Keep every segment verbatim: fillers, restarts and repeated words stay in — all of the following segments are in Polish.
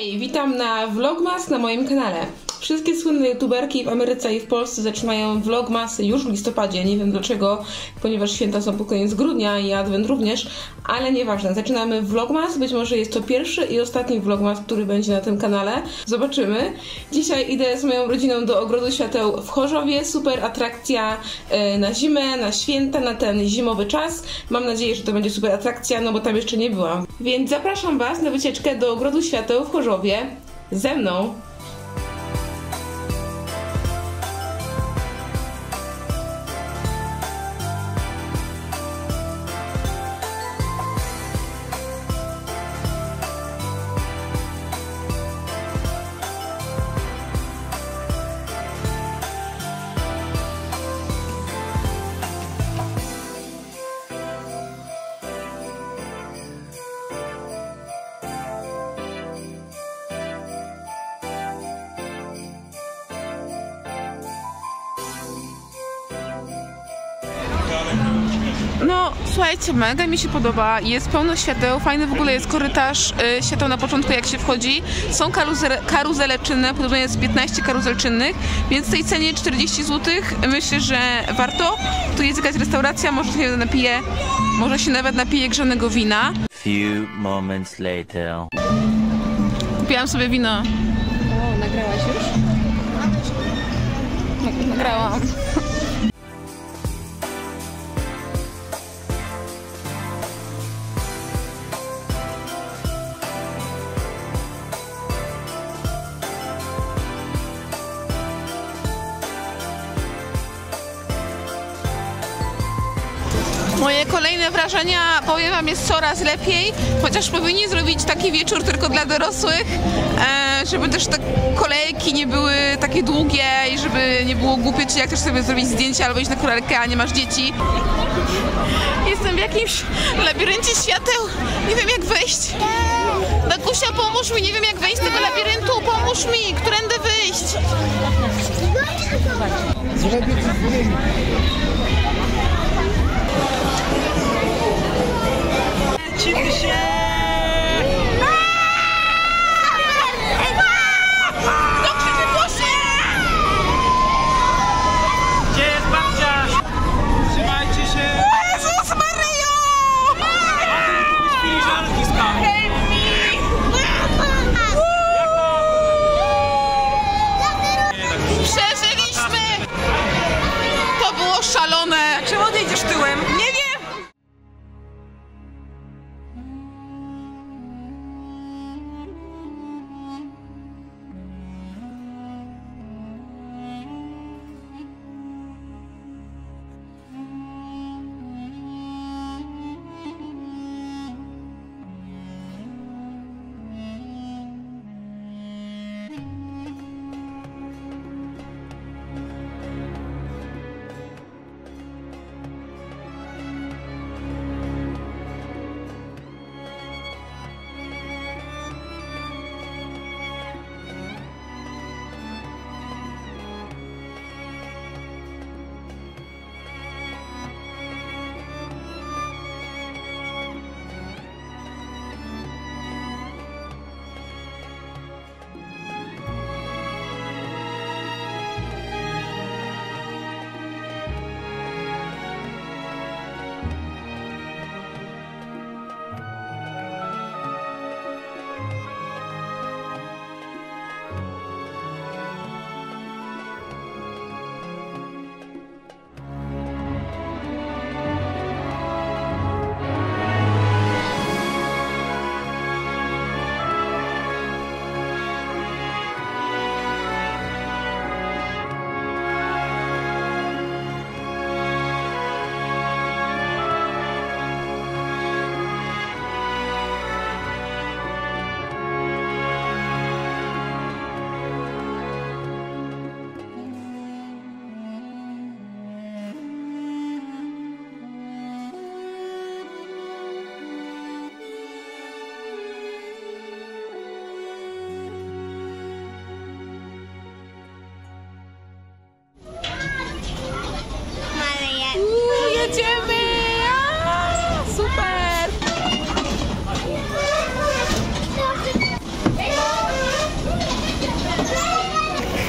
Hej, witam na Vlogmas na moim kanale. Wszystkie słynne youtuberki w Ameryce i w Polsce zaczynają vlogmasy już w listopadzie. Nie wiem dlaczego, ponieważ święta są pod koniec grudnia i adwent również, ale nieważne. Zaczynamy vlogmas, być może jest to pierwszy i ostatni vlogmas, który będzie na tym kanale. Zobaczymy. Dzisiaj idę z moją rodziną do Ogrodu Świateł w Chorzowie. Super atrakcja na zimę, na święta, na ten zimowy czas. Mam nadzieję, że to będzie super atrakcja, no bo tam jeszcze nie byłam. Więc zapraszam Was na wycieczkę do Ogrodu Świateł w Chorzowie ze mną. No, słuchajcie, mega mi się podoba, jest pełno świateł, fajny w ogóle jest korytarz y, świateł na początku, jak się wchodzi. Są karuzele, karuzele czynne, podobno jest piętnaście karuzel czynnych, więc w tej cenie czterdzieści złotych myślę, że warto. Tu jest jakaś restauracja, może się napije, może się nawet napije grzanego wina. Few moments later. Kupiłam sobie wino. O, nagrałaś już? Nagrałam. Moje kolejne wrażenia, powiem Wam, jest coraz lepiej, chociaż powinni zrobić taki wieczór tylko dla dorosłych, żeby też te kolejki nie były takie długie i żeby nie było głupie, czy jak chcesz sobie zrobić zdjęcia albo iść na kolejkę, a nie masz dzieci. Jestem w jakimś labiryncie świateł, nie wiem jak wejść. Dakusia, pomóż mi, nie wiem jak wejść z tego labiryntu, pomóż mi, którędy wyjść. Szalone! Czemu odejdziesz tyłem? Nie wiem!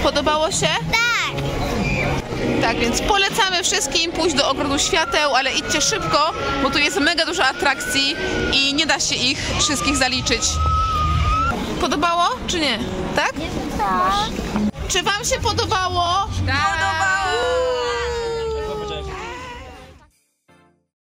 Podobało się? Tak! Tak, więc polecamy wszystkim pójść do Ogrodu Świateł, ale idźcie szybko, bo tu jest mega dużo atrakcji i nie da się ich wszystkich zaliczyć. Podobało, czy nie? Tak? Tak. Czy wam się podobało? Tak!